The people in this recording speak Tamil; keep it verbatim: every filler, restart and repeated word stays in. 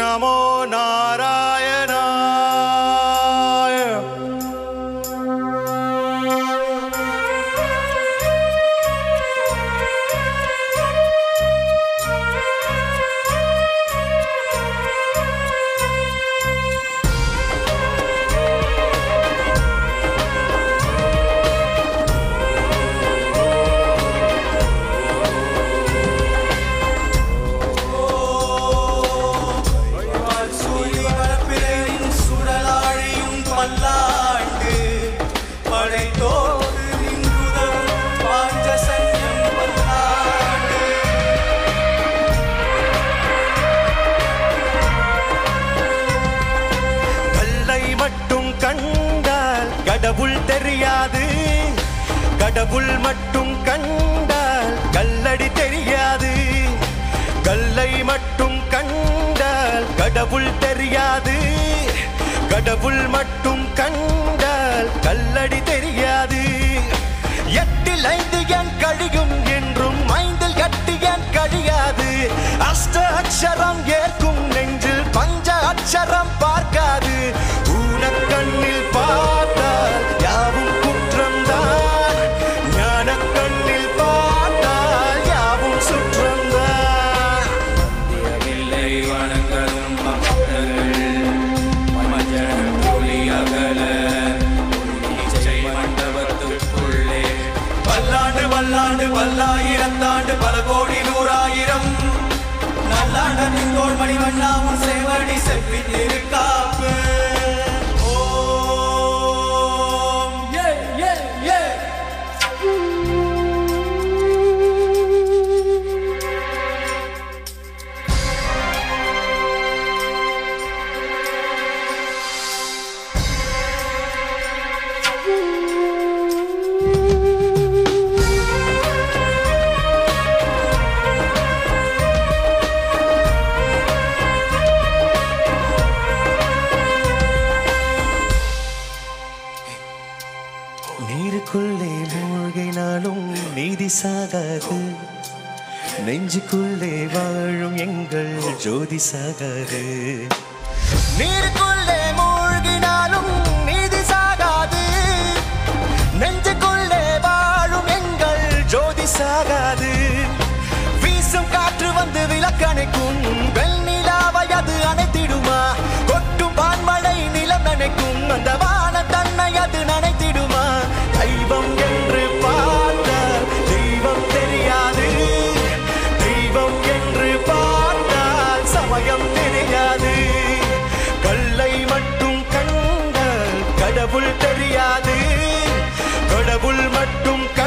नमो नारायणाय। கடவுள் தெரியாது, கடவுள் மட்டும் கண்டால் கல்லடி தெரியாது. கல்லை மட்டும் கண்டால் கடவுள் தெரியாது, கடவுள் மட்டும் கண்டால் கல்லடி தெரியாது. எட்டில் ஐந்து ஏன் கழியும் என்றும் ஐந்தில் எட்டு ஏன் கழியாது. அஷ்ட அக்ஷரம் ஏற்கும் நெஞ்சில் பஞ்ச அக்ஷரம் பார்க்காது. பூனக்கண்ணில் பார்த்தால் யாவும் குற்றம்தான், ஞானக்கண்ணில் பார்த்தால் யாவும் சுற்றம்தான். இல்லை வணங்கலும் மொழி அகல மண்டபத்துக்குள்ளே பல்லாண்டு பல்லாண்டு பல்லாயிரத்தாண்டு பல கோடி நூறாயிரம் நல்லாண்டத்தின் தோல்மணி வண்ணாவும் சேவடி செப்பின் இருக்காப்பு. நீருக்குள்ளே மூழ்கினாலும் நீதி சாகாது, நெஞ்சுக்குள்ளே வாழும் எங்கள் ஜோதி சாகாது. நீருக்குள்ளே மூழ்கினாலும் நீதி சாகாது, நெஞ்சுக்குள்ளே வாழும் எங்கள் ஜோதி சாகாது. வீசும் காற்று வந்து விளக்கணைக்கும் வெண்ணிலாவை அது அணைத்திடுமா? கொட்டும் பான்மழை நிலம் நினைக்கும் அந்த வான தன்னை அது நனைத்திடுமா? தெய்வம் என்று பார்த்தால் தெய்வம் தெரியாது, தெய்வம் என்று பார்த்தால் சமயம் தெரியாது. கல்லை மட்டும் கண்டால் கடவுள் தெரியாது, கடவுள் மட்டும்